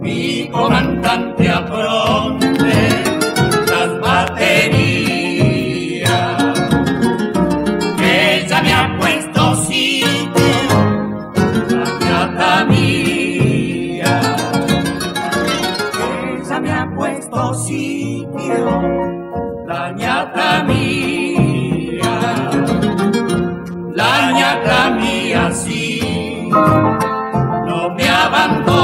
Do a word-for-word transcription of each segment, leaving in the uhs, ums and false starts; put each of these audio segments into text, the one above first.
Mi comandante apronte las baterías, ella me ha puesto sitio, la gata mía, ella me ha puesto sitio, la ñata mía, la ñata mía, sí, no me abandona.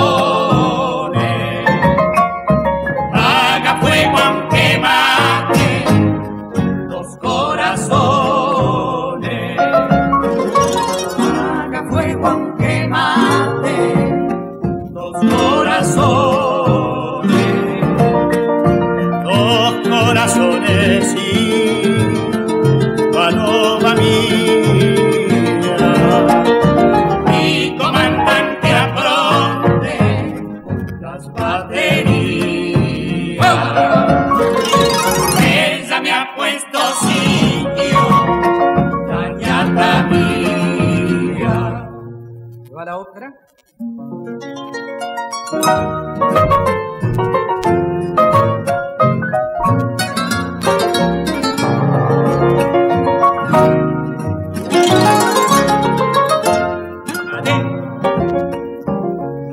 La otra.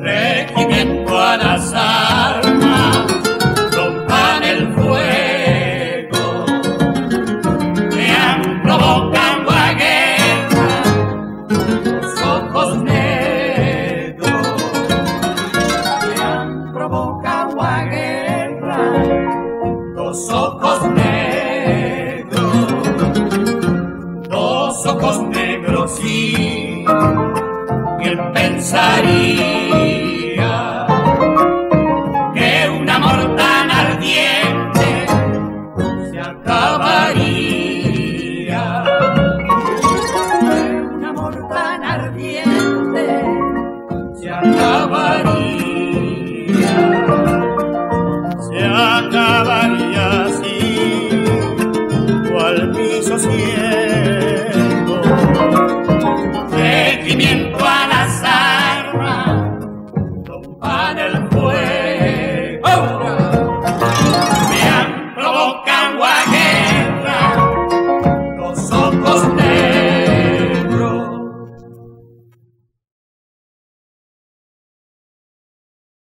Regimiento a las armas, rompan el fuego, me han provocado a guerra, los ojos negros. Dos ojos negros, dos ojos negros, sí, ¿quién pensaría?